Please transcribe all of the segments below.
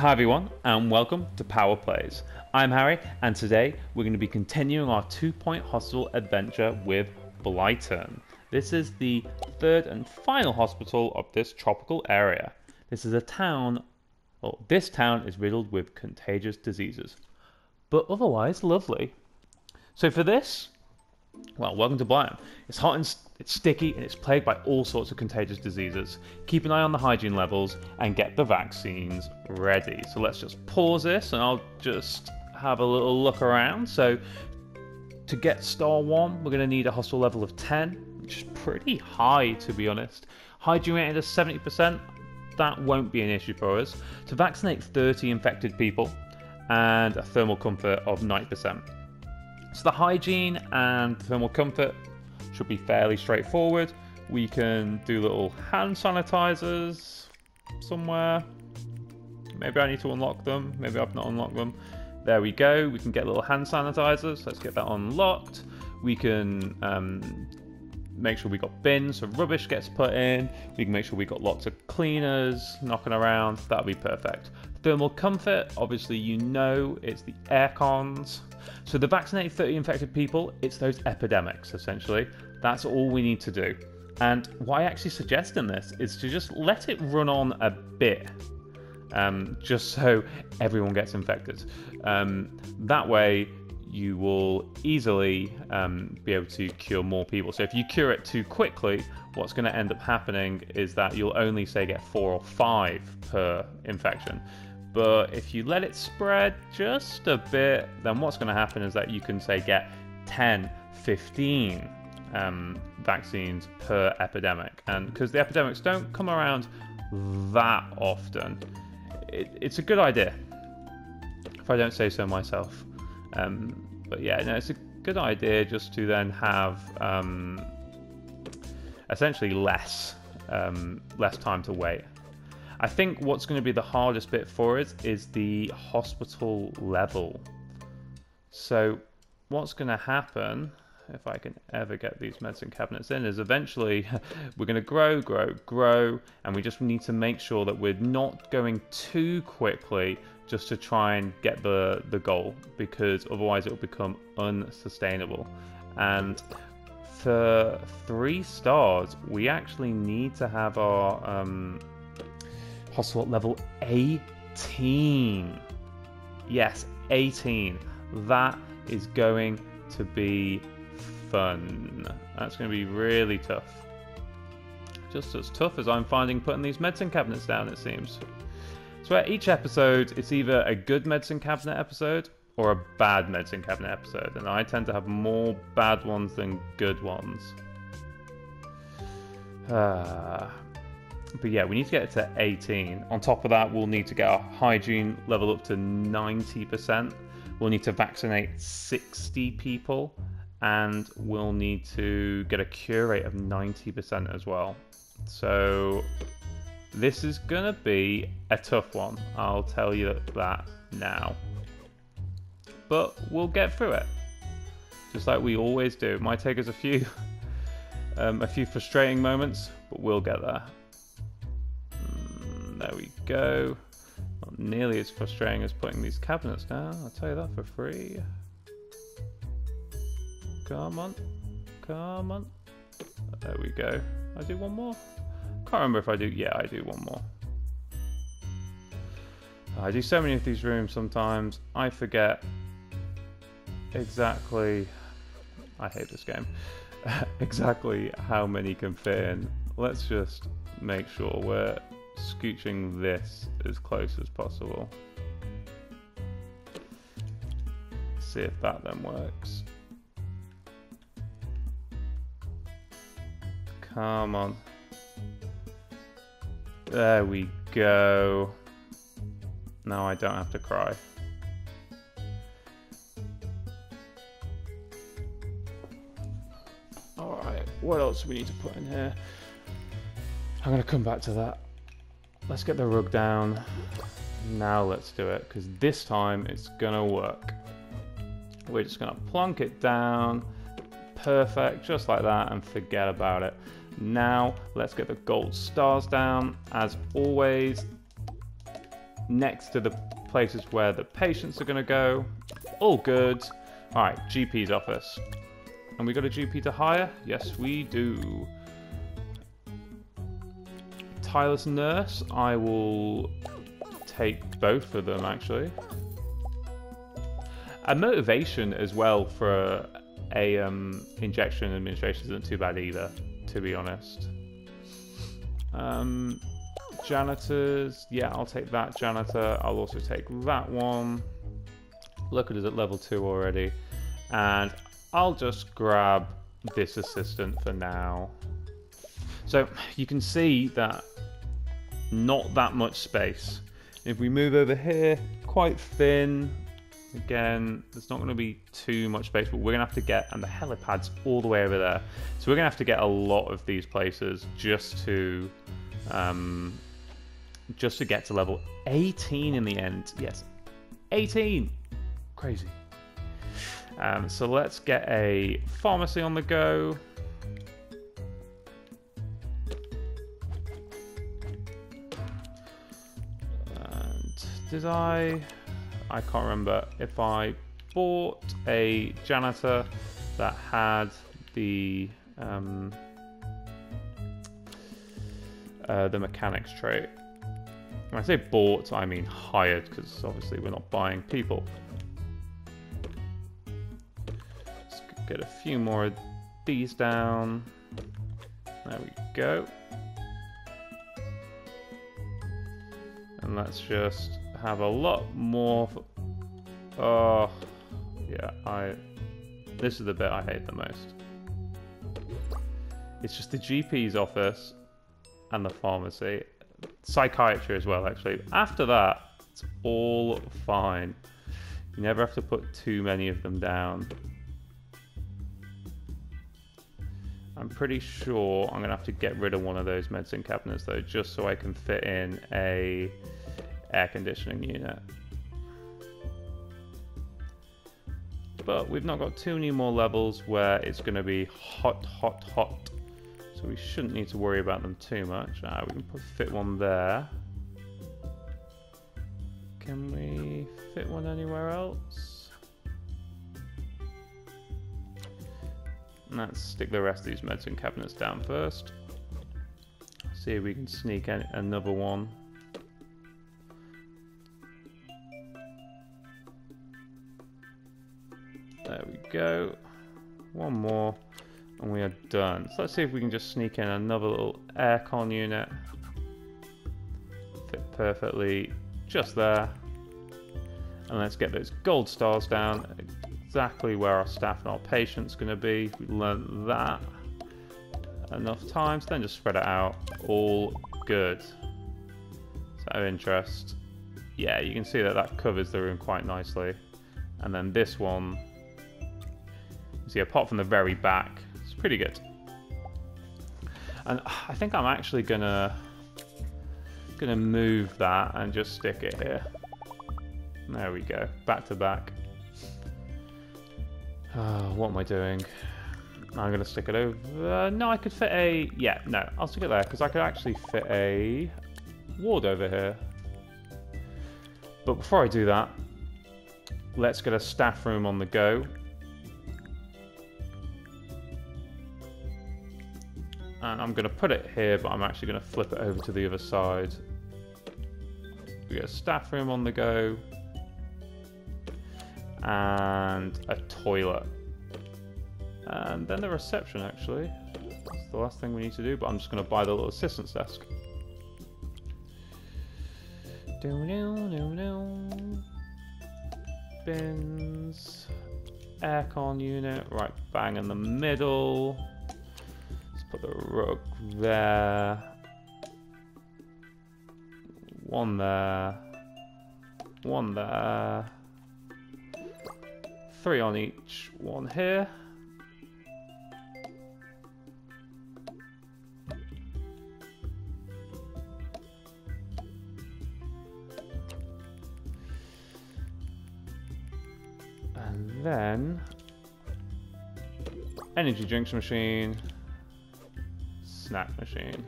Hi everyone and welcome to Power Plays. I'm Harry and today we're going to be continuing our 2 Point Hospital adventure with Blighton. This is the third and final hospital of this tropical area. This is a town, well, this town is riddled with contagious diseases, but otherwise lovely. So for this, well, welcome to Blighton. It's hot and it's sticky and it's plagued by all sorts of contagious diseases. Keep an eye on the hygiene levels and get the vaccines ready. So let's just pause this and I'll just have a little look around. So to get star 1, we're going to need a hospital level of 10, which is pretty high to be honest. Hygiene rated is 70%, that won't be an issue for us. To vaccinate 30 infected people and a thermal comfort of 90%. So the hygiene and thermal comfort should be fairly straightforward. We can do little hand sanitizers somewhere. Maybe I need to unlock them. Maybe I've not unlocked them. There we go. We can get little hand sanitizers. Let's get that unlocked. We can make sure we got bins so rubbish gets put in. We can make sure we got lots of cleaners knocking around. That'll be perfect. Thermal comfort, obviously you know it's the air cons. So the vaccinated 30 infected people, it's those epidemics essentially. That's all we need to do. And what I actually suggest in this is to just let it run on a bit, just so everyone gets infected. That way you will easily be able to cure more people. So if you cure it too quickly, what's going to end up happening is that you'll only say get 4 or 5 per infection. But if you let it spread just a bit, then what's going to happen is that you can say get 10, 15 vaccines per epidemic. And because the epidemics don't come around that often, it's a good idea, if I don't say so myself. But yeah, no, it's a good idea just to then have essentially less time to wait. I think what's going to be the hardest bit for us is the hospital level. So what's going to happen, if I can ever get these medicine cabinets in, is eventually we're going to grow, and we just need to make sure that we're not going too quickly just to try and get the goal, because otherwise it will become unsustainable. And for 3 stars, we actually need to have our hospital level 18. Yes, 18. That is going to be fun. That's going to be really tough. Just as tough as I'm finding putting these medicine cabinets down, it seems. So at each episode, it's either a good medicine cabinet episode or a bad medicine cabinet episode, and I tend to have more bad ones than good ones. But yeah, we need to get it to 18. On top of that, we'll need to get our hygiene level up to 90%. We'll need to vaccinate 60 people, and we'll need to get a cure rate of 90% as well. So this is gonna be a tough one, I'll tell you that now. But we'll get through it, just like we always do. It might take us a few frustrating moments, but we'll get there. There we go. Not nearly as frustrating as putting these cabinets down, I'll tell you that for free. Come on, come on. There we go. I do one more. Can't remember if I do. Yeah, I do one more. I do so many of these rooms sometimes. I forget exactly. I hate this game. Exactly how many can fit in. Let's just make sure we're scooching this as close as possible. See if that then works. Come on. There we go. Now I don't have to cry. Alright, what else do we need to put in here? I'm going to come back to that. Let's get the rug down. Now let's do it, because this time it's going to work. We're just going to plonk it down. Perfect, just like that, and forget about it. Now let's get the gold stars down. As always, next to the places where the patients are going to go. All good. All right, GP's office. And we got a GP to hire? Yes, we do. Tyler's nurse. I will take both of them, actually. A motivation as well for a injection administration isn't too bad either, to be honest. Janitors. Yeah, I'll take that janitor. I'll also take that one. Look at it at level 2 already. And I'll just grab this assistant for now. So you can see that not that much space. If we move over here, quite thin. Again, there's not going to be too much space, but we're going to have to get, and the helipad's all the way over there. So we're going to have to get a lot of these places just to get to level 18 in the end. Yes, 18. Crazy. So let's get a pharmacy on the go. And did I can't remember if I bought a janitor that had the mechanics trait. When I say bought, I mean hired, because obviously we're not buying people. Let's get a few more of these down. There we go. And let's just have a lot more. Oh, yeah. This is the bit I hate the most. It's just the GP's office and the pharmacy, psychiatry as well. Actually, after that, it's all fine. You never have to put too many of them down. I'm pretty sure I'm gonna have to get rid of one of those medicine cabinets though, just so I can fit in a air conditioning unit. But we've not got too many more levels where it's going to be hot, hot, hot. So we shouldn't need to worry about them too much. We can fit one there. Can we fit one anywhere else? Let's stick the rest of these medicine cabinets down first. See if we can sneak in another one. There we go. One more, and we are done. So let's see if we can just sneak in another little aircon unit. Fit perfectly just there. And let's get those gold stars down exactly where our staff and our patients are going to be. We learned that enough times, then just spread it out. All good. So of interest. Yeah, you can see that that covers the room quite nicely. And then this one. See, apart from the very back, it's pretty good. And I think I'm actually gonna move that and just stick it here. There we go, back to back. What am I doing? I'm gonna stick it over. No, I could fit a, yeah, no, I'll stick it there because I could actually fit a ward over here. But before I do that, let's get a staff room on the go. And I'm going to put it here, but I'm actually going to flip it over to the other side. We got a staff room on the go. And a toilet. And then the reception, actually. That's the last thing we need to do, but I'm just going to buy the little assistant's desk. Bins. Aircon unit. Right bang in the middle. Put the rug there, one there, one there, 3 on each, one here. And then, energy drinks machine. Snack machine.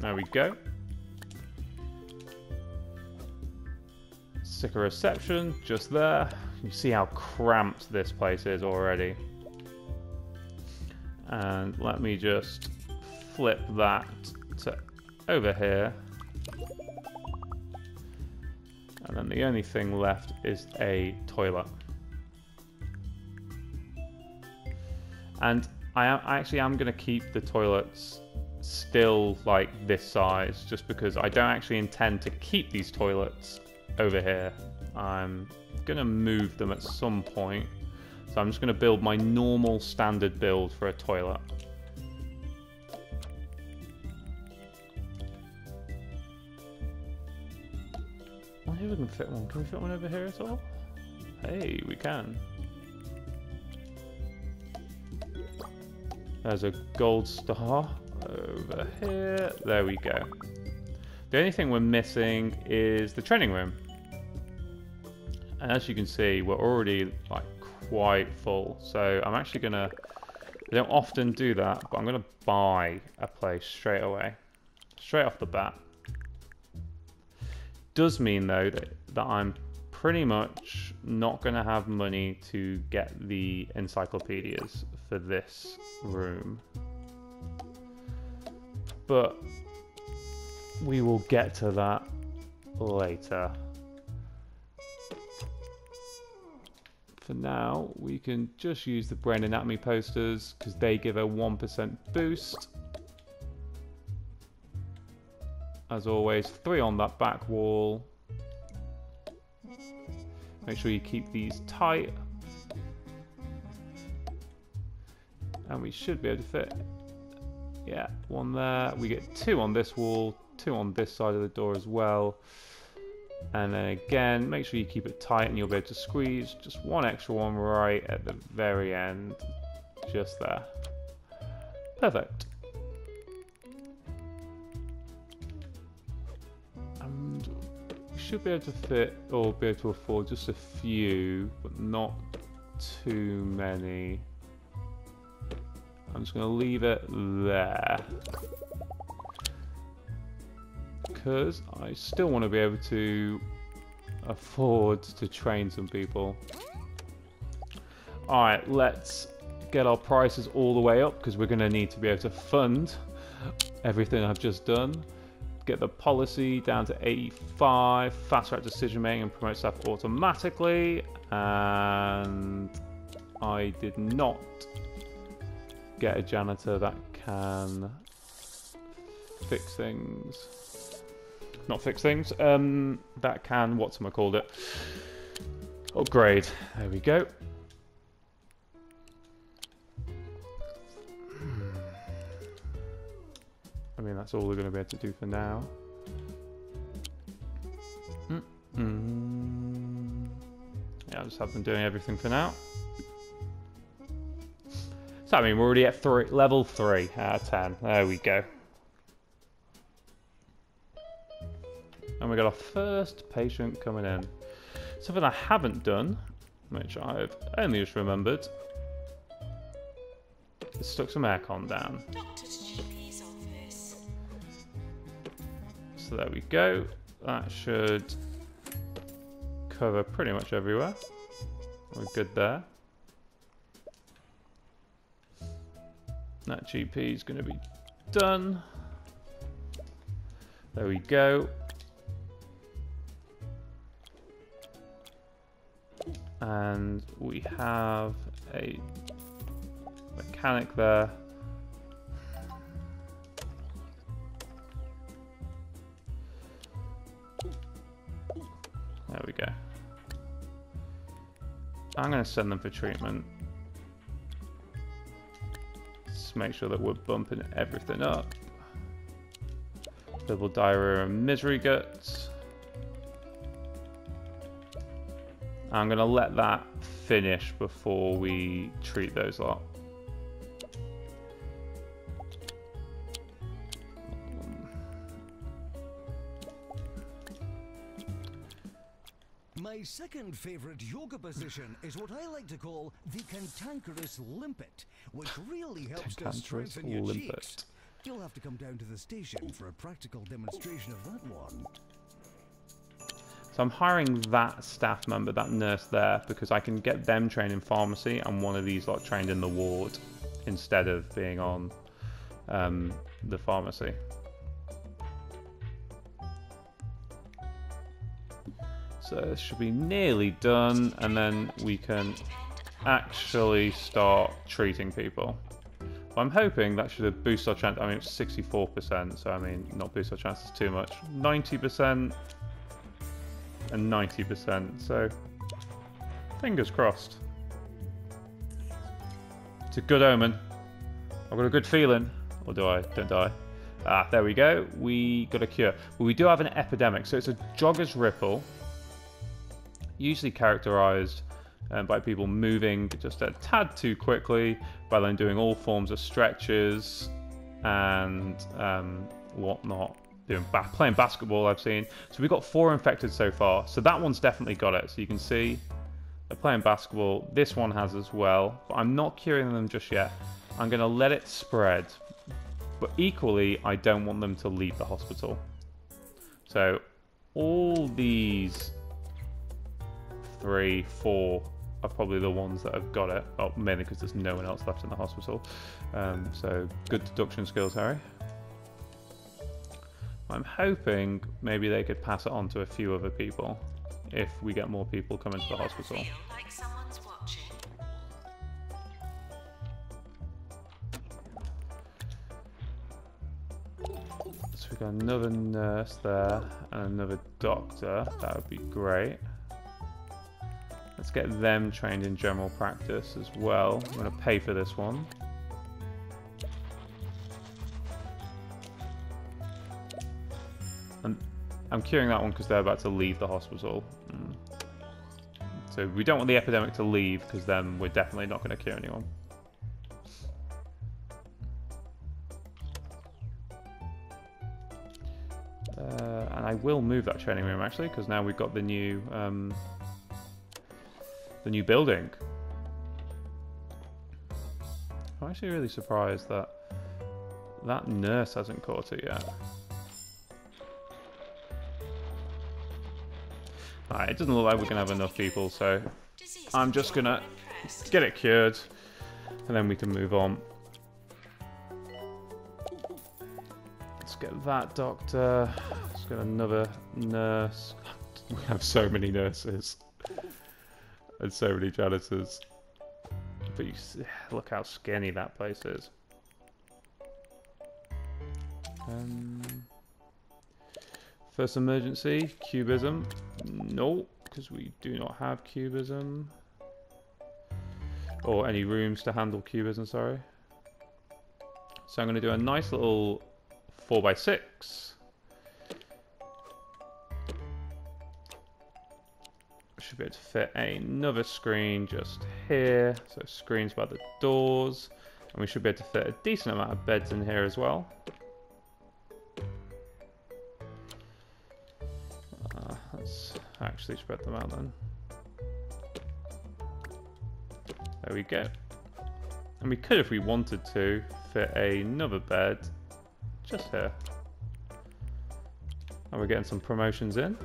There we go. stick a reception just there. You see how cramped this place is already. And let me just flip that to over here. And then the only thing left is a toilet. And I actually am going to keep the toilets still like this size, just because I don't actually intend to keep these toilets over here. I'm going to move them at some point. So I'm just going to build my normal standard build for a toilet. I wonder if we can fit one. Can we fit one over here at all? Hey, we can. There's a gold star over here. There we go. The only thing we're missing is the training room. And as you can see, we're already like quite full. So I'm actually gonna, I don't often do that, but I'm gonna buy a place straight away, straight off the bat. Does mean though that I'm pretty much not gonna have money to get the encyclopedias for this room. But we will get to that later. For now, we can just use the brain anatomy posters because they give a 1% boost. As always, 3 on that back wall. Make sure you keep these tight. And we should be able to fit, yeah, 1 there. We get 2 on this wall, 2 on this side of the door as well. And then again, make sure you keep it tight and you'll be able to squeeze just 1 extra one right at the very end, just there. Perfect. And we should be able to fit, or be able to afford just a few, but not too many. I'm just going to leave it there, because I still want to be able to afford to train some people. Alright, let's get our prices all the way up, because we're going to need to be able to fund everything I've just done. Get the policy down to 85, fast track decision making and promote staff automatically. And I did not get a janitor that can fix things. Not fix things, that can, whatchamacallit, upgrade. There we go. I mean, that's all we're going to be able to do for now. Yeah, I just have them doing everything for now. So, I mean, we're already at level 3 out of 10. There we go. And we got our first patient coming in. Something I haven't done, which I've only just remembered, is stuck some aircon down. Doctor's GP's office. So there we go. That should cover pretty much everywhere. We're good there. That GP is going to be done. There we go. And we have a mechanic there. There we go. I'm going to send them for treatment. Just make sure that we're bumping everything up. Double diarrhea and misery guts. I'm going to let that finish before we treat those lot. My second favourite yoga position is what I like to call the cantankerous limpet, which really helps to strengthen your cheeks. You'll have to come down to the station for a practical demonstration of that one. So I'm hiring that staff member, that nurse there, because I can get them trained in pharmacy and one of these lot trained in the ward instead of being on the pharmacy. So this should be nearly done, and then we can actually start treating people. I'm hoping that should have boosted our chance. I mean, it's 64%, so I mean, not boost our chances too much. 90% and 90%, so fingers crossed. It's a good omen. I've got a good feeling. Or do I? Don't die. Ah, there we go. We got a cure. Well, we do have an epidemic, so it's a jogger's ripple, usually characterized by people moving just a tad too quickly, by then doing all forms of stretches and whatnot, playing basketball, I've seen. So we've got 4 infected so far, so that one's definitely got it. So you can see they're playing basketball. This one has as well, but I'm not curing them just yet. I'm going to let it spread, but equally I don't want them to leave the hospital. So all these 3, 4 are probably the ones that have got it. Oh, mainly because there's no one else left in the hospital. So good deduction skills, Harry. I'm hoping maybe they could pass it on to a few other people if we get more people coming to the hospital. Feel like someone's watching. So we've got another nurse there and another doctor. That would be great. Let's get them trained in general practice as well. I'm going to pay for this one. And I'm curing that one because they're about to leave the hospital. So we don't want the epidemic to leave, because then we're definitely not going to cure anyone. And I will move that training room actually, because now we've got the new building. I'm actually really surprised that that nurse hasn't caught it yet. Alright, it doesn't look like we're going to have enough people, so I'm just going to get it cured and then we can move on. Let's get that doctor. Let's get another nurse. We have so many nurses. And so many janitors. But you see, look how skinny that place is. First emergency, cubism. No, because we do not have cubism. Or any rooms to handle cubism, sorry. So I'm going to do a nice little 4x6. Should be able to fit another screen just here, so screens by the doors, and we should be able to fit a decent amount of beds in here as well. Let's actually spread them out then. There we go. And we could, if we wanted to, fit another bed just here. And we're getting some promotions in.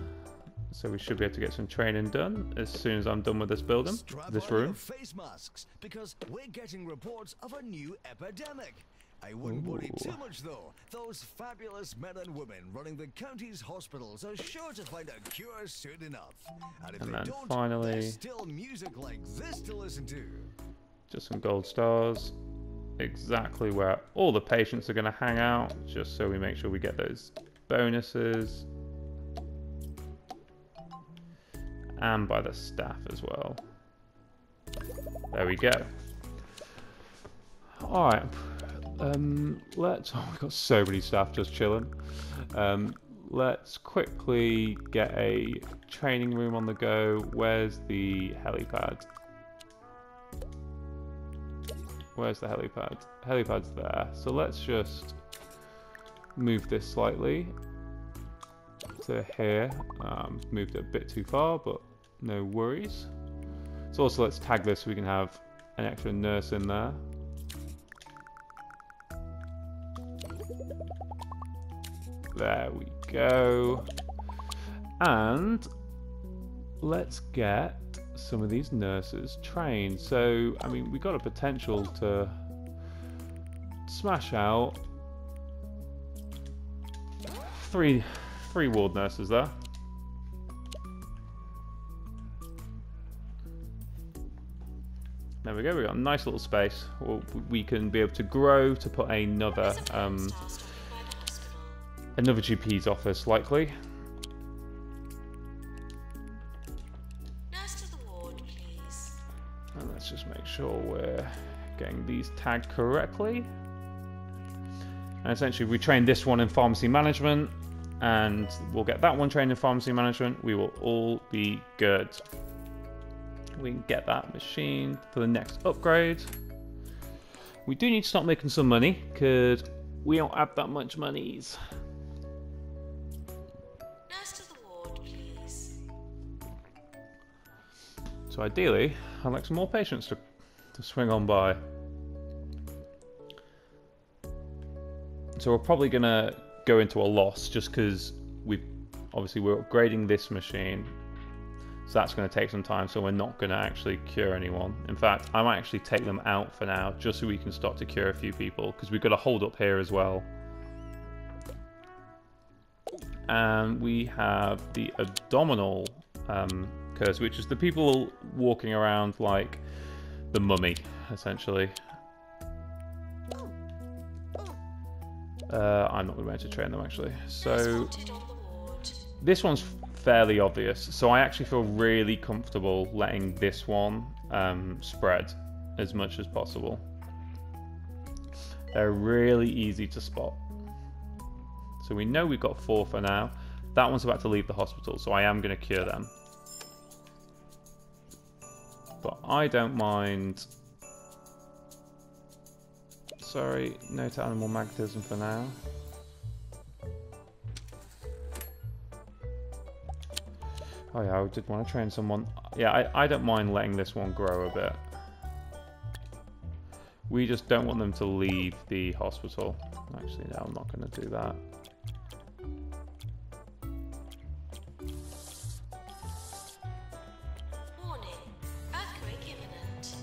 So we should be able to get some training done as soon as I'm done with this building, this room. Face masks, because we're getting reports of a new epidemic. I wouldn't worry too much though. Those fabulous men and women running the county's hospitals are sure to find a cure soon enough. And if they don't, finally, there's still music like this to listen to. Just some gold stars. Exactly where all the patients are going to hang out, just so we make sure we get those bonuses. And by the staff as well. There we go. All right, let's. Oh, we've got so many staff just chilling. Let's quickly get a training room on the go. Where's the helipad? Where's the helipad? Helipad's there. So let's just move this slightly. To here. Moved it a bit too far, but no worries. So also let's tag this so we can have an extra nurse in there. There we go. And let's get some of these nurses trained. So, I mean, we've got a potential to smash out three ward nurses there. There we go, we've got a nice little space. We can be able to grow to put another another GP's office, likely. Nurse to the ward, please. And let's just make sure we're getting these tagged correctly. And essentially, we train this one in pharmacy management, and we'll get that one trained in pharmacy management. We will all be good. We can get that machine for the next upgrade. We do need to start making some money, because we don't have that much monies. Nurse to the ward, please. So ideally, I'd like some more patients to swing on by. So we're probably going to go into a loss, just because we're upgrading this machine. So that's going to take some time, so we're not going to actually cure anyone. In fact, I might actually take them out for now, just so we can start to cure a few people, because we've got a hold up here as well. And we have the abdominal curse, which is the people walking around like the mummy, essentially. I'm not going to be able to train them, actually. So this one's fairly obvious, so I actually feel really comfortable letting this one spread as much as possible. They're really easy to spot. So we know we've got 4 for now. That one's about to leave the hospital, so I am going to cure them. But I don't mind. Sorry, no to animal magnetism for now. Oh yeah, I did want to train someone. Yeah, I don't mind letting this one grow a bit. We just don't want them to leave the hospital. Actually, no, I'm not going to do that. Warning. Earthquake imminent.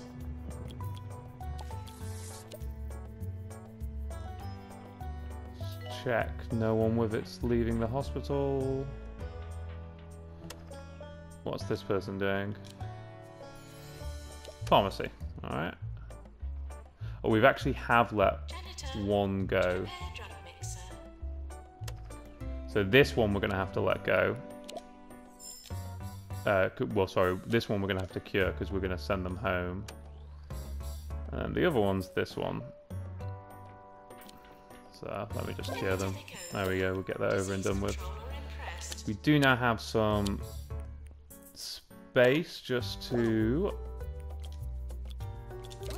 Let's check. No one with it's leaving the hospital. What's this person doing? Pharmacy. Alright. Oh, we've actually let one go. So this one we're going to have to let go. Well, sorry. This one we're going to have to cure, because we're going to send them home. And the other one's this one. So let me just cure them. There we go. We'll get that over and done with. We do now have some space just to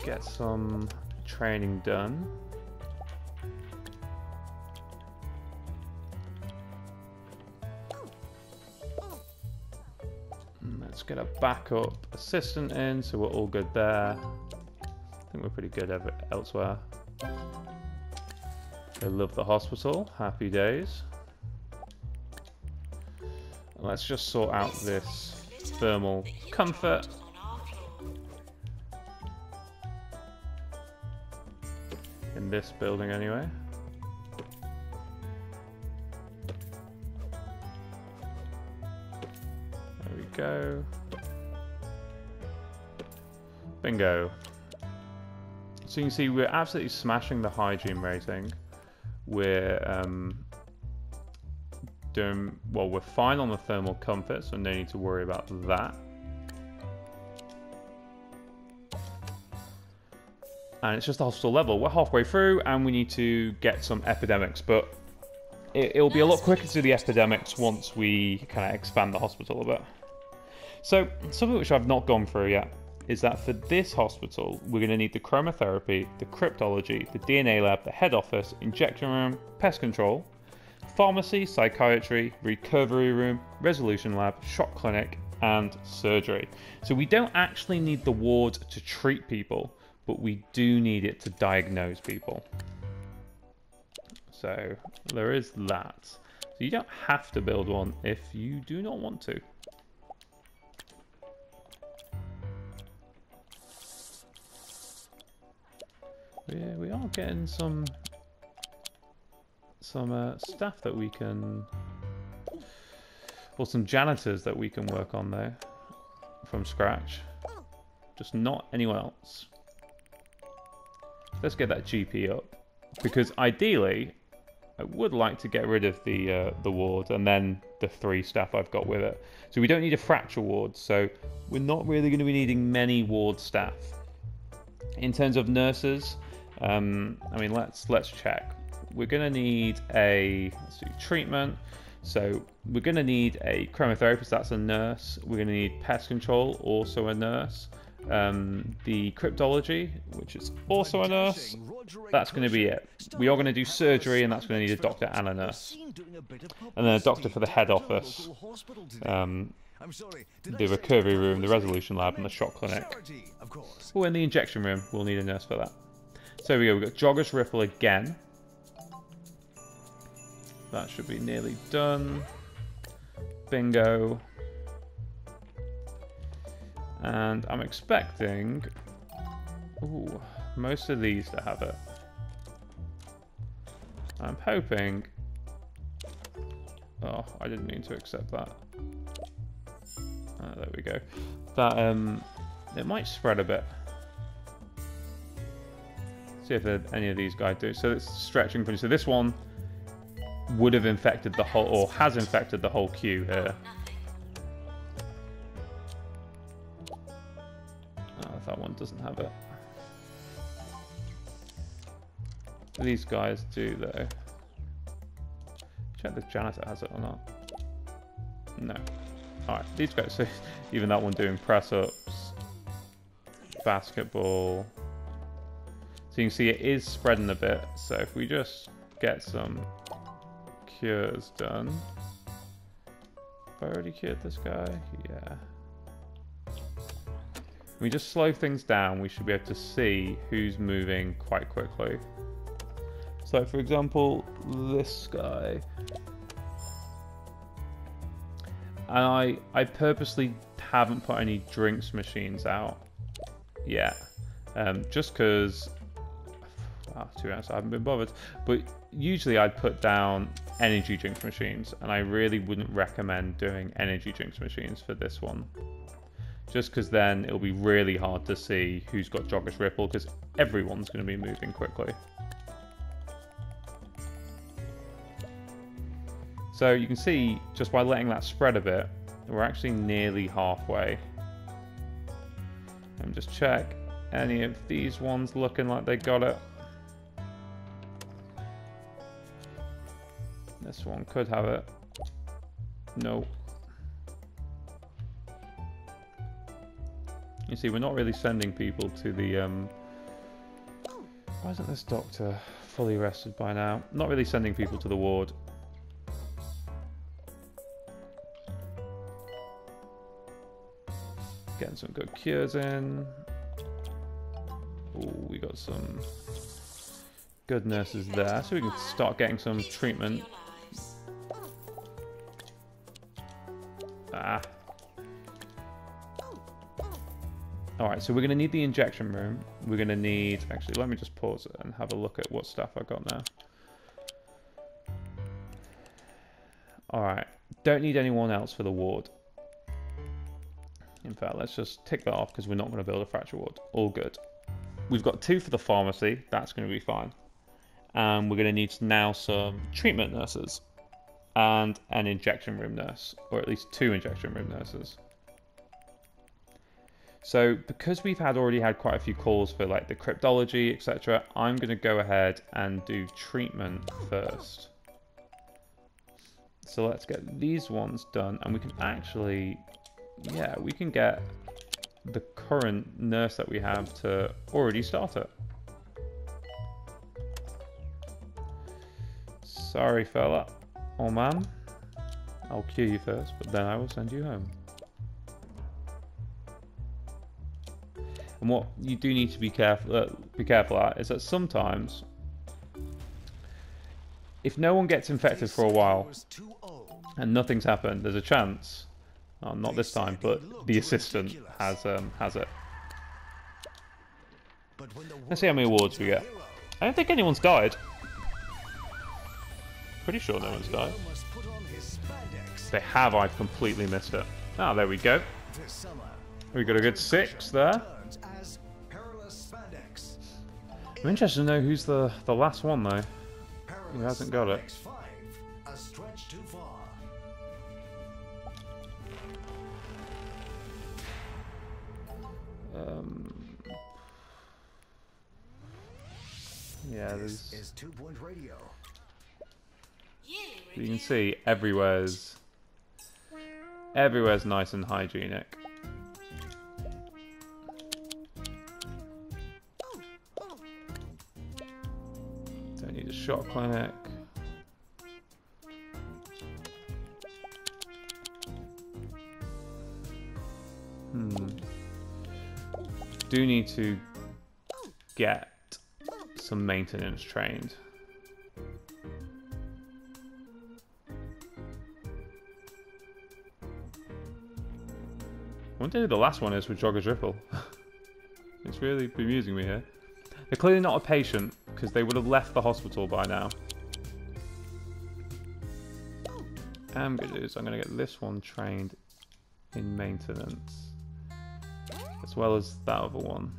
get some training done. And let's get a backup assistant in, so we're all good there. I think we're pretty good elsewhere. They love the hospital, happy days. And let's just sort out this thermal comfort. In this building anyway. There we go. Bingo. So you can see we're absolutely smashing the hygiene rating. We're doing well, we're fine on the thermal comfort, so no need to worry about that. And it's just the hospital level. We're halfway through, and we need to get some epidemics, but it'll be a lot quicker to do the epidemics once we kind of expand the hospital a bit. So something which I've not gone through yet is that for this hospital, we're going to need the chromotherapy, the cryptology, the DNA lab, the head office, injection room, pest control, pharmacy, psychiatry, recovery room, resolution lab, shock clinic, and surgery. So we don't actually need the ward to treat people, but we do need it to diagnose people. So there is that. So you don't have to build one if you do not want to. We are getting some staff that we can, or some janitors that we can work on though, from scratch. Just not anyone else. Let's get that GP up, because ideally, I would like to get rid of the ward and then the 3 staff I've got with it. So we don't need a fracture ward, so we're not really going to be needing many ward staff. In terms of nurses, I mean, let's check. We're going to need a treatment, so we're going to need a chromotherapist, that's a nurse. We're going to need pest control, also a nurse. The cryptology, which is also a nurse, that's going to be it. We are going to do surgery, and that's going to need a doctor and a nurse, and then a doctor for the head office, the recovery room, the resolution lab, and the shock clinic. Oh, and the injection room, we'll need a nurse for that. So here we go, we've got Jogger's Ripple again. That should be nearly done. Bingo. And I'm expecting, ooh, most of these to have it. I'm hoping, oh, I didn't mean to accept that. There we go. That, it might spread a bit. See if any of these guys do. So it's stretching pretty, so this one would have infected the whole, or has infected the whole queue here. That one doesn't have it. These guys do though. Check the janitor has it or not. No. Alright, these guys, so even that one doing press ups, basketball. So you can see it is spreading a bit, so if we just get some cures done. Have I already cured this guy? Yeah. We just slow things down, we should be able to see who's moving quite quickly. So for example, this guy. And I purposely haven't put any drinks machines out yet. Just because, oh, to be honest, I haven't been bothered. But usually I'd put down energy drinks machines, and I really wouldn't recommend doing energy drinks machines for this one. Just because then it'll be really hard to see who's got Jogger's Ripple, because everyone's going to be moving quickly. So you can see, just by letting that spread a bit, we're actually nearly halfway. Let me just check, any of these ones looking like they got it? This one could have it. Nope. You see, we're not really sending people to the, why isn't this doctor fully rested by now? Not really sending people to the ward. Getting some good cures in. Ooh, we got some good nurses there, so we can start getting some treatment. Ah. Alright, so we're going to need the injection room. We're going to need... Actually, let me just pause it and have a look at what staff I've got now. Alright, don't need anyone else for the ward. In fact, let's just tick that off because we're not going to build a fracture ward. All good. We've got 2 for the pharmacy. That's going to be fine. And we're going to need now some treatment nurses. And an injection room nurse. Or at least 2 injection room nurses. So because we've already had quite a few calls for like the cryptology, etc., I'm going to go ahead and do treatment first. So let's get these ones done, and we can actually, yeah, we can get the current nurse that we have to already start it. Sorry, fella or man, I'll cure you first, but then I will send you home. And what you do need to be careful at is that sometimes, if no one gets infected for a while and nothing's happened, there's a chance, well, not this time, but the assistant has it. Let's see how many awards we get. I don't think anyone's died. Pretty sure no one's died. If they have, I've completely missed it. Ah, there we go. We got a good 6 there. I'm interested to know who's the last one, though. Who hasn't got it? Yeah, this is 2 Point Radio. You can see everywhere's nice and hygienic. Don't need a shot clinic. Do need to get some maintenance trained. I wonder who the last one is with Jogger's Ripple. It's really bemusing me here. They're clearly not a patient because they would have left the hospital by now. I'm going to do is I'm going to get this one trained in maintenance, as well as that other one.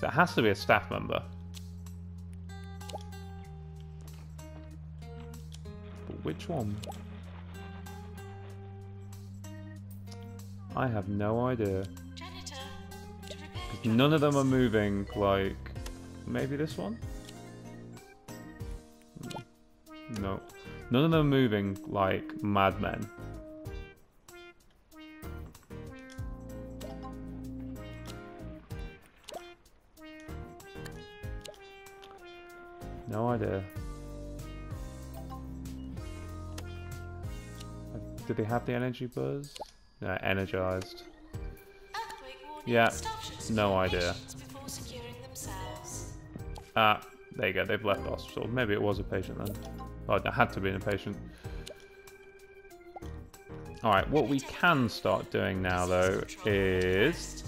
So it has to be a staff member. But which one? I have no idea. Because none of them are moving, like... Maybe this one? No. None of them are moving like madmen. No idea. Did they have the energy buzz? No, energized. Yeah, no idea. Ah, there you go, they've left the hospital. Maybe it was a patient then. Oh, it had to be a patient. Alright, what we can start doing now though is...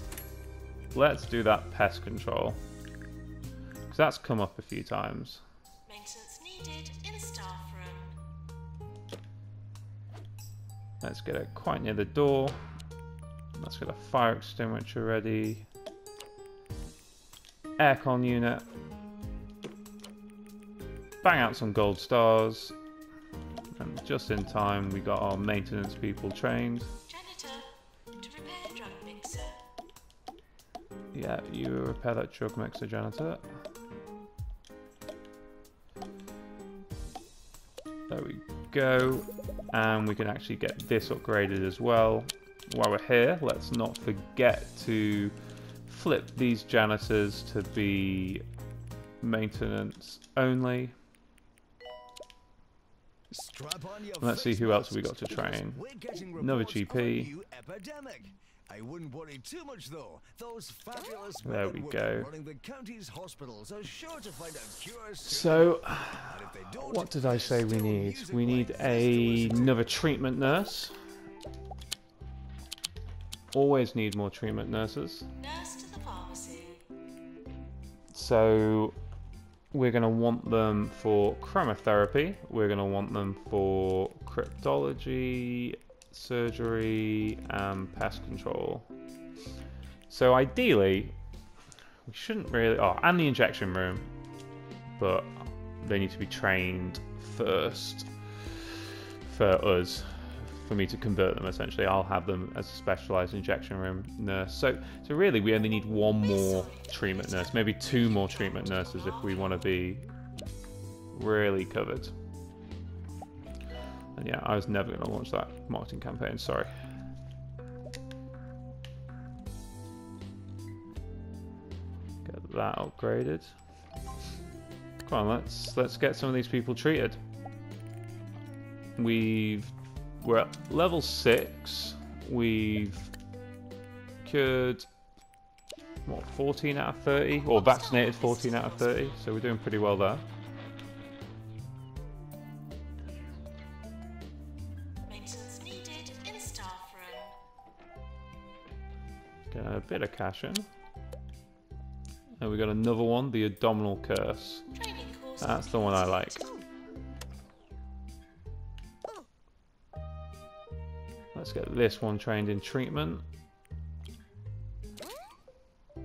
Let's do that pest control. Because that's come up a few times. Let's get it quite near the door. Let's get a fire extinguisher ready. Aircon unit. Bang out some gold stars. And just in time we got our maintenance people trained. Janitor, to repair drug mixer. Yeah, you repair that drug mixer, janitor. There we go, and we can actually get this upgraded as well. While we're here, let's not forget to flip these janitors to be maintenance only. Let's see who else we got to train. Another GP. I wouldn't worry too much though. Those fabulous there we go. Running the county's hospitals are sure to find out cures. So, what did I say we need? We need another treatment nurse. Always need more treatment nurses. Nurse to the pharmacy. So, we're going to want them for chromotherapy. We're going to want them for cryptology, surgery and pest control. So ideally we shouldn't really and the injection room, but they need to be trained first for us, for me to convert them essentially. I'll have them as a specialized injection room nurse. So really we only need one more treatment nurse, maybe 2 more treatment nurses if we want to be really covered. And yeah, I was never going to launch that marketing campaign, sorry. Get that upgraded. Come on, let's get some of these people treated. We're at level 6. We've cured, what, 14 out of 30? Or vaccinated 14 out of 30, so we're doing pretty well there. A bit of cash in. And we got another one, the Abdominal Curse. That's the one I like. Let's get this one trained in treatment. Oh,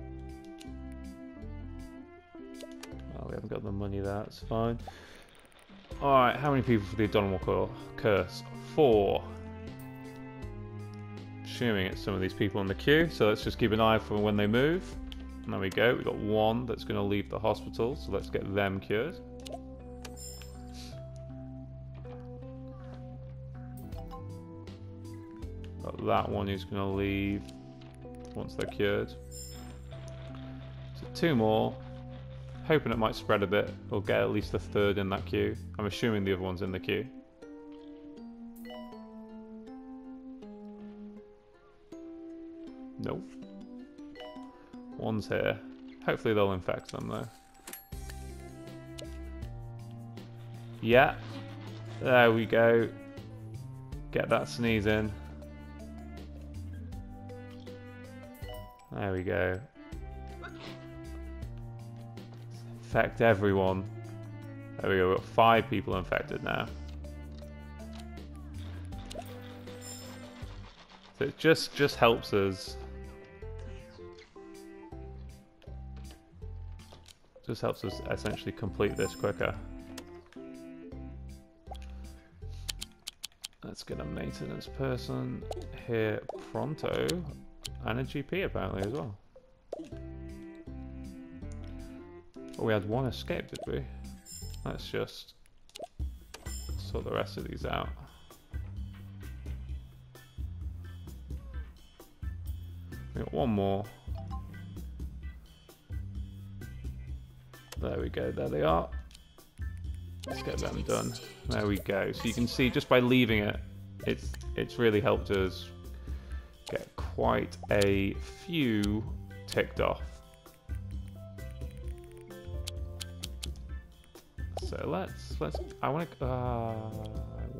we haven't got the money there, that's fine. Alright, how many people for the Abdominal Curse? 4. Assuming it's some of these people in the queue, so let's just keep an eye for when they move. And there we go, we've got one that's going to leave the hospital, so let's get them cured. Got that one who's going to leave once they're cured. So 2 more. Hoping it might spread a bit. We'll get at least a 3rd in that queue. I'm assuming the other one's in the queue. Nope. One's here. Hopefully they'll infect them though. Yeah. There we go. Get that sneeze in. There we go. Infect everyone. There we go. We've got 5 people infected now. So it just helps us. Just helps us essentially complete this quicker. Let's get a maintenance person here pronto, and a GP apparently as well. Oh, we had one escape, did we? Let's just sort the rest of these out. We got one more. There we go, there they are. Let's get them done. There we go. So you can see just by leaving it, it's really helped us get quite a few ticked off. So let's don't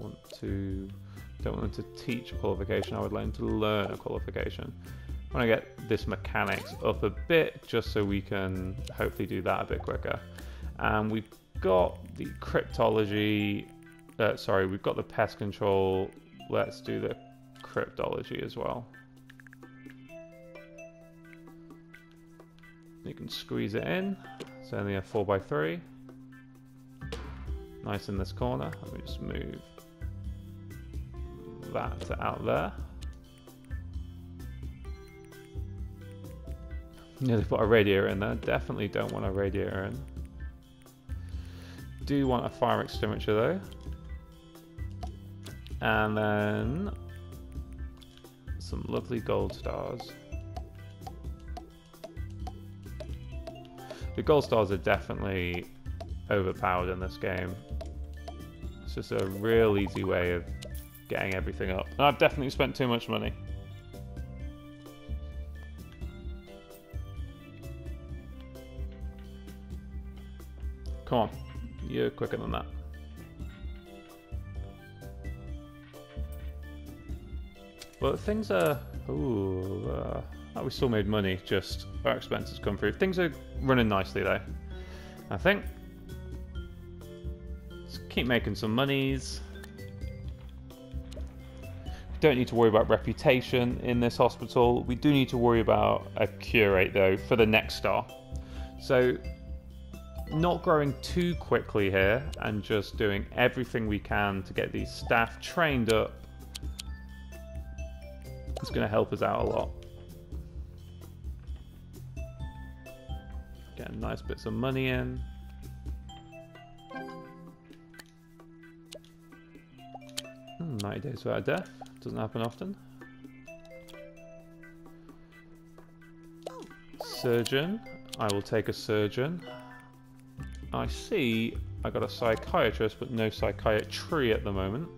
want them to teach a qualification, I would like them to learn a qualification. I want to get this mechanics up a bit just so we can hopefully do that a bit quicker. And we've got the cryptology, sorry, we've got the pest control. Let's do the cryptology as well. You can squeeze it in. It's only a 4x3. Nice in this corner. Let me just move that to out there. Nearly put a radiator in there. Definitely don't want a radiator in. Do want a fire extinguisher though. And then some lovely gold stars. The gold stars are definitely overpowered in this game. It's just a real easy way of getting everything up. And I've definitely spent too much money. Come on, you're quicker than that. Well, things are... Ooh, we still made money, just our expenses come through. Things are running nicely though, I think. Just keep making some monies. Don't need to worry about reputation in this hospital. We do need to worry about a cure rate though for the next star. So, not growing too quickly here and just doing everything we can to get these staff trained up. It's going to help us out a lot. Getting nice bits of money in. Hmm, 90 days without death. Doesn't happen often. Surgeon. I will take a surgeon. I see I got a psychiatrist, but no psychiatry at the moment.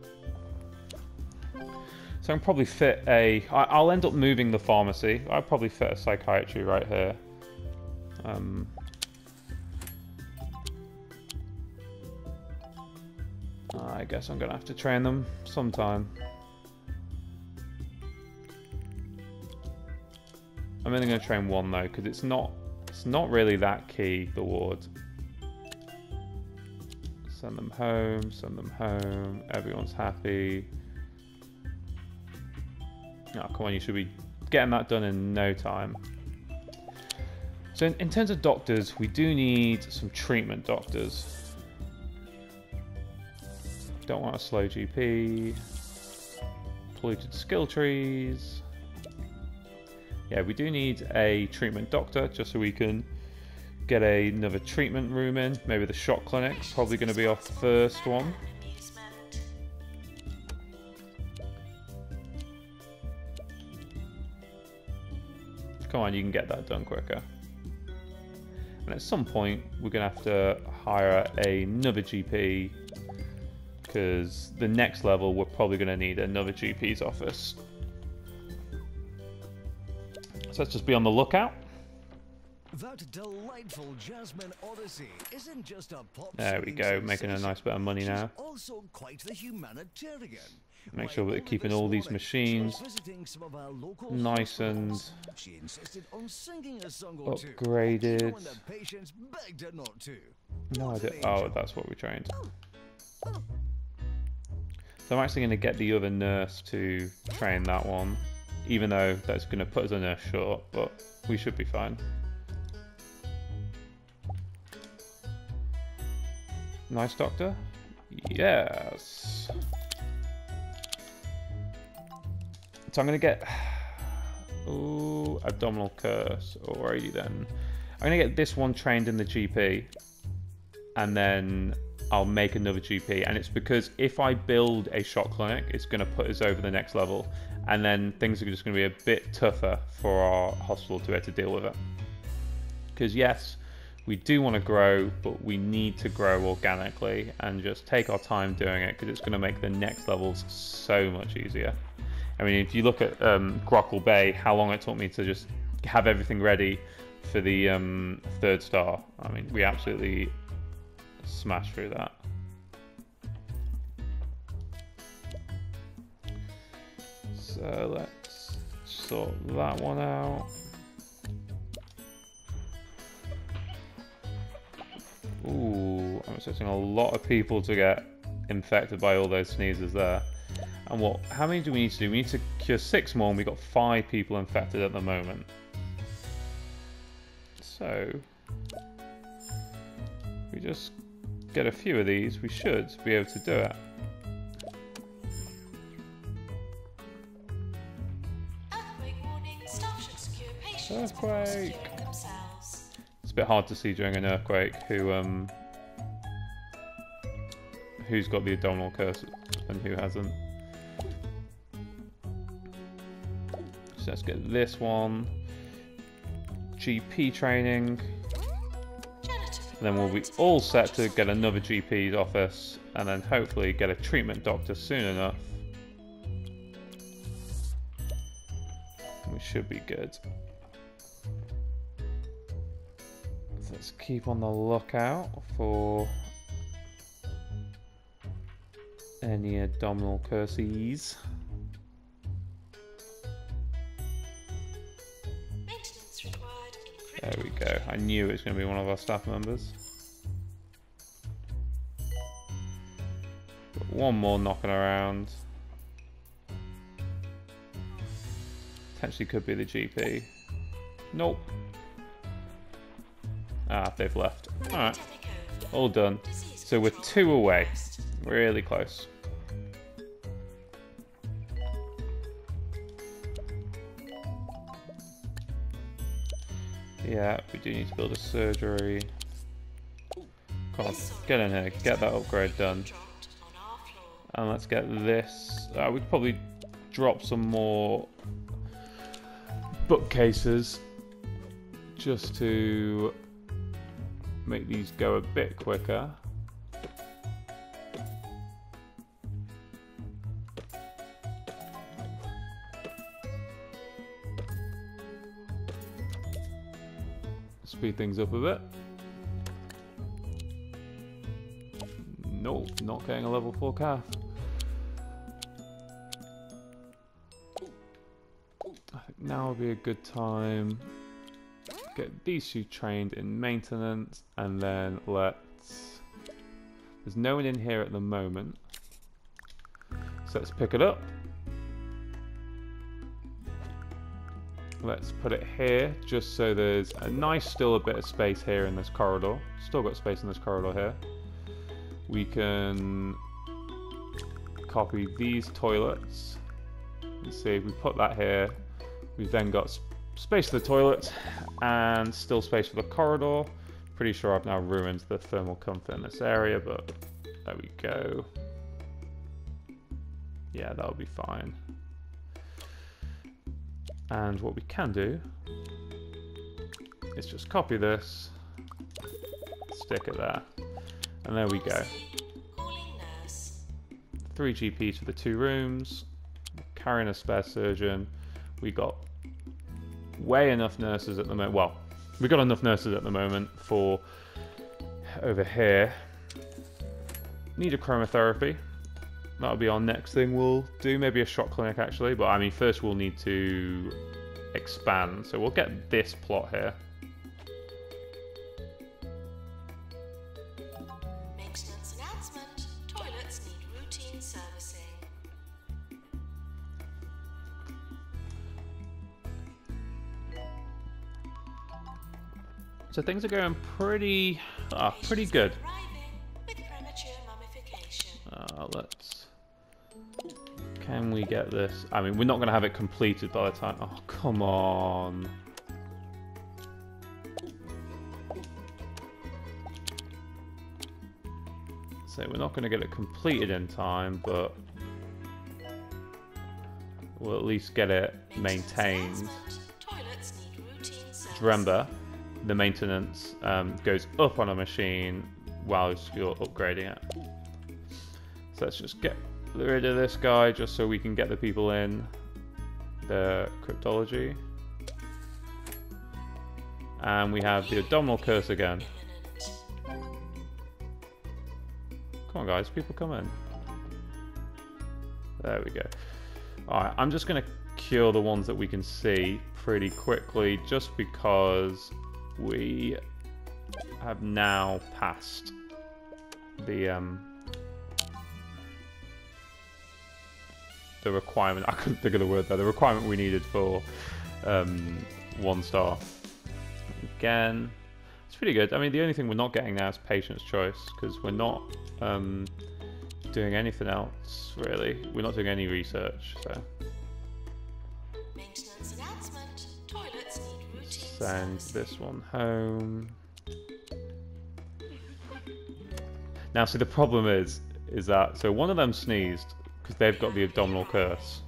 So I'm probably fit a... I'll end up moving the pharmacy. I'll probably fit a psychiatry right here. I guess I'm going to have to train them sometime. I'm only going to train one though, because it's not... It's not really that key, the ward. Send them home, everyone's happy. Oh, come on, you should be getting that done in no time. So in terms of doctors, we do need some treatment doctors. Don't want a slow GP. Polluted skill trees. Yeah, we do need a treatment doctor just so we can get another treatment room in. Maybe the shot clinic's probably going to be our first one. Come on, you can get that done quicker. And at some point, we're going to have to hire another GP, because the next level, we're probably going to need another GP's office. So let's just be on the lookout. That delightful Jasmine Odyssey isn't just a pop. There we go, making a nice bit of money now. Also quite the humanitarian. Make sure that they're keeping all these machines nice and upgraded. No idea. Oh, that's what we trained. So I'm actually going to get the other nurse to train that one, even though that's going to put us a nurse short, but we should be fine. Nice doctor. Yes. So I'm going to get... Ooh, abdominal curse. Alrighty then. I'm going to get this one trained in the GP. And then I'll make another GP. And it's because if I build a shot clinic, it's going to put us over the next level. And then things are just going to be a bit tougher for our hospital to be able to deal with it. Because yes, we do want to grow, but we need to grow organically and just take our time doing it, because it's going to make the next levels so much easier. I mean, if you look at Grockle Bay, how long it took me to just have everything ready for the 3rd star. I mean, we absolutely smashed through that. So let's sort that one out. Ooh, I'm expecting a lot of people to get infected by all those sneezes there. And what? How many do we need to do? We need to cure 6 more, and we've got 5 people infected at the moment. So, if we just get a few of these, we should be able to do it. Earthquake warning, staff should secure patients before securing themselves. It's a bit hard to see during an earthquake who's got the abdominal curse and who hasn't. So let's get this one. GP training. And then we'll be all set to get another GP's office, and then hopefully get a treatment doctor soon enough. We should be good. So let's keep on the lookout for any abdominal curses. There we go. I knew it was going to be one of our staff members. Got one more knocking around. Potentially could be the GP. Nope. Ah, they've left. Alright. All done. So we're 2 away. Really close. Yeah, we do need to build a surgery. Come on, get in here, get that upgrade done. And let's get this. We could probably drop some more bookcases just to make these go a bit quicker. Speed things up a bit. Nope, not getting a level 4 calf. I think now would be a good time get these two trained in maintenance, and then let's... There's no one in here at the moment, so let's pick it up. Let's put it here, just so there's a nice, still a bit of space here in this corridor. Still got space in this corridor here. We can copy these toilets. Let's see, if we put that here, we've then got space for the toilets and still space for the corridor. Pretty sure I've now ruined the thermal comfort in this area, but there we go. Yeah, that'll be fine. And what we can do is just copy this, stick it there, and there we go. 3 GPs for the 2 rooms, carrying a spare surgeon. We got way enough nurses at the moment. Well, we got enough nurses at the moment for over here. Need a chromotherapy. That'll be our next thing we'll do. Maybe a shock clinic, actually. But, I mean, first we'll need to expand. So we'll get this plot here. Maintenance announcement. Toilets need routine servicing. So things are going pretty, pretty good. Can we get this? I mean, we're not going to have it completed by the time... Oh, come on. So we're not going to get it completed in time, but we'll at least get it maintained. Remember, the maintenance goes up on a machine while you're upgrading it. So let's just get rid of this guy just so we can get the people in the cryptology. And we have the abdominal curse again. Come on, guys, people come in. There we go. Alright, I'm just going to cure the ones that we can see pretty quickly just because we have now passed the the requirement, I couldn't think of the word there, the requirement we needed for 1 star. Again, it's pretty good. I mean, the only thing we're not getting now is patient's choice because we're not doing anything else, really. We're not doing any research, so. Maintenance announcement. Toilets need routine send servicing. This one home. Now, see, the problem is that, so one of them sneezed, because they've got the abdominal curse.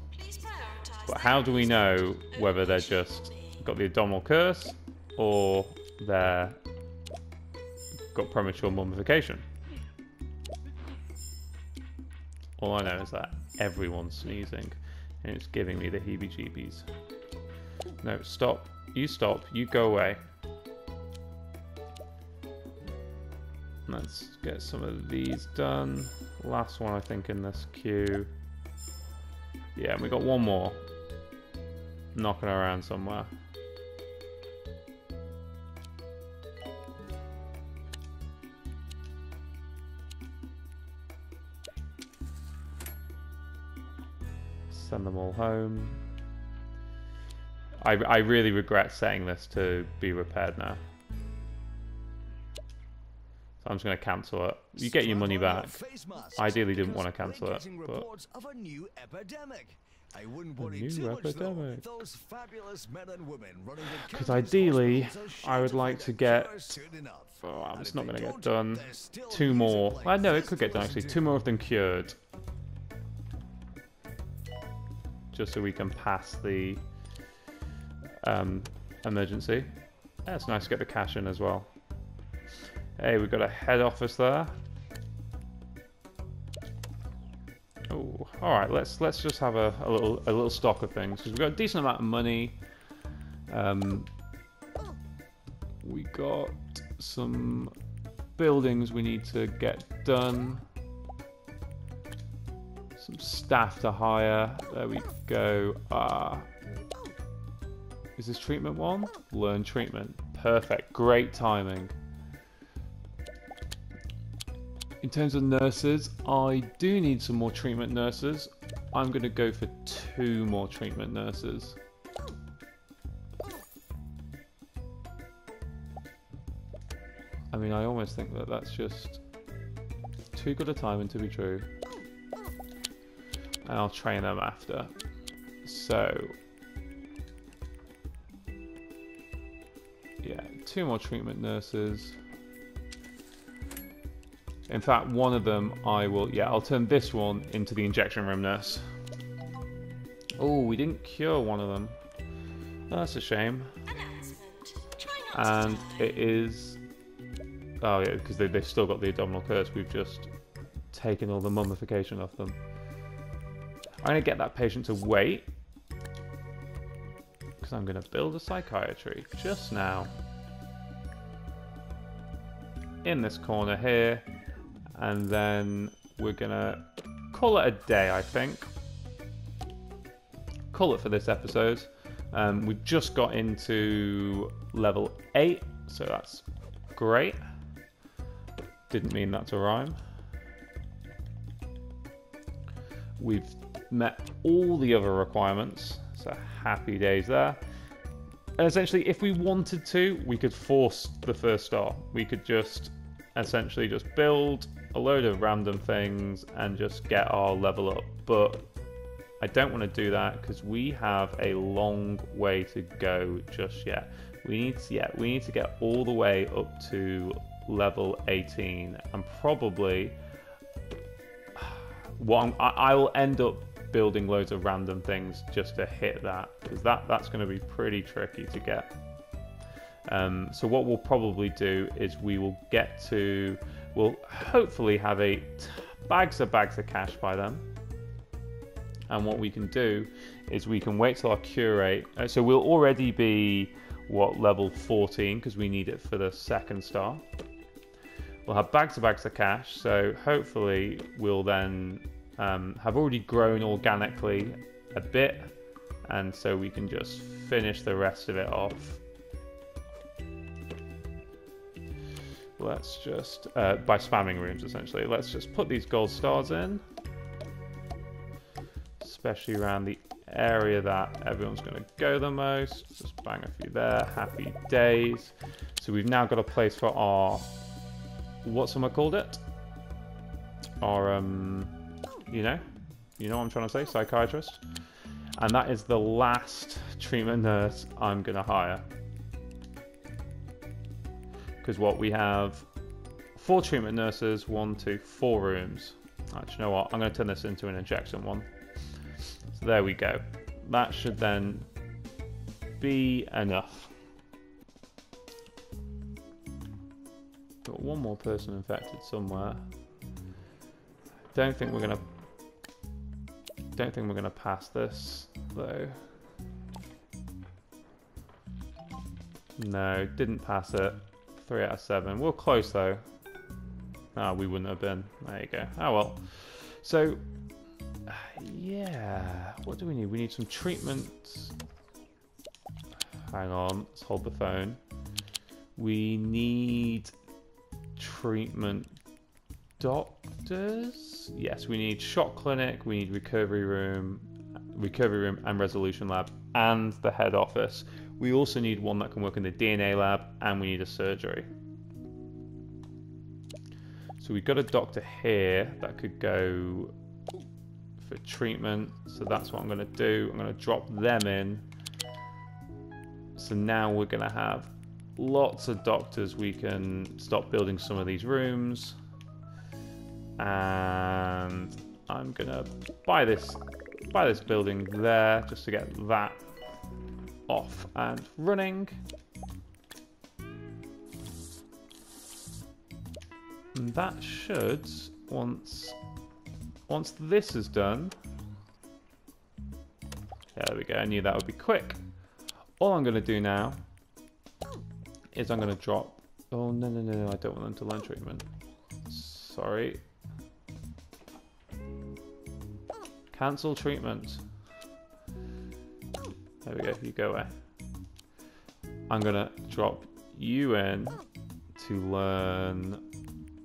But how do we know whether they're just got the abdominal curse or they're got premature mummification? All I know is that everyone's sneezing and it's giving me the heebie-jeebies. No, stop, you go away. Let's get some of these done. Last one, I think, in this queue. Yeah, and we got one more. Knocking around somewhere. Send them all home. I really regret setting this to be repaired now. I'm just going to cancel it. You get your money back. Ideally didn't want to cancel it, but... A new epidemic. Because ideally, I would like to get... Oh, it's not going to get done. 2 more. Well, no, it could get done, actually. 2 more of them cured. Just so we can pass the emergency. Yeah, it's nice to get the cash in as well. Hey, we've got a head office there. Oh, all right. Let's just have a little stock of things because we've got a decent amount of money. We got some buildings we need to get done. Some staff to hire. There we go. Is this treatment one? Learn treatment. Perfect. Great timing. In terms of nurses, I do need some more treatment nurses. I'm going to go for 2 more treatment nurses. I mean, I almost think that that's just too good a timing to be true. And I'll train them after. So, yeah, 2 more treatment nurses. In fact, one of them I will... yeah, I'll turn this one into the injection room nurse. Oh, we didn't cure one of them. That's a shame. And it is... oh, yeah, because they've still got the abdominal curse. We've just taken all the mummification off them. I'm going to get that patient to wait. Because I'm going to build a psychiatry just now. In this corner here. And then we're going to call it a day, I think. Call it for this episode. We've just got into level 8, so that's great. Didn't mean that to rhyme. We've met all the other requirements, so happy days there. And essentially, if we wanted to, we could force the first star. We could just essentially just build a load of random things and just get our level up, but I don't want to do that because we have a long way to go just yet. We need to get all the way up to level 18, and probably I will end up building loads of random things just to hit that, because that's going to be pretty tricky to get. So what we'll probably do is we'll hopefully have a bags of cash by then. And what we can do is we can wait till our curate. So we'll already be, what, level 14, because we need it for the second star. We'll have bags of cash, so hopefully we'll then have already grown organically a bit, and so we can just finish the rest of it off. Let's just, by spamming rooms essentially, let's just put these gold stars in. Especially around the area that everyone's going to go the most. Just bang a few there. Happy days. So we've now got a place for our... what's someone called it? Our, you know what I'm trying to say? Psychiatrist. And that is the last treatment nurse I'm going to hire. Because what we have, 4 treatment nurses, 4 rooms. Actually, you know what? I'm going to turn this into an injection one. So there we go. That should then be enough. Got one more person infected somewhere. Don't think we're gonna pass this though. No, didn't pass it. 3 out of 7. We're close though. Ah, we wouldn't have been. There you go. Oh well. So. Yeah, what do we need? We need some treatments. Hang on, let's hold the phone. We need treatment doctors. Yes, we need shock clinic, we need recovery room and resolution lab, and the head office. We also need one that can work in the DNA lab, and we need a surgery. So we've got a doctor here that could go... for treatment, so that's what I'm going to do. I'm going to drop them in. So now we're going to have lots of doctors. We can stop building some of these rooms, and I'm going to buy this building there just to get that off and running. And that should, once this is done, there we go, I knew that would be quick. All I'm going to do now is I'm going to drop... oh, no, I don't want them to learn treatment. Sorry. Cancel treatment. There we go, you go away. I'm going to drop UN to learn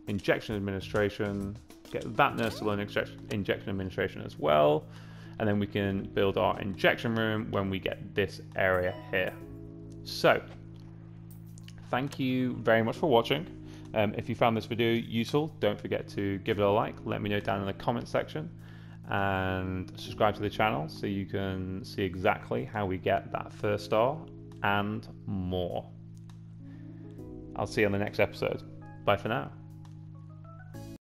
injection administration, get that nurse to learn injection administration as well, and then we can build our injection room when we get this area here. So thank you very much for watching. If you found this video useful, don't forget to give it a like, let me know down in the comment section, and subscribe to the channel so you can see exactly how we get that first star and more. I'll see you on the next episode. Bye for now.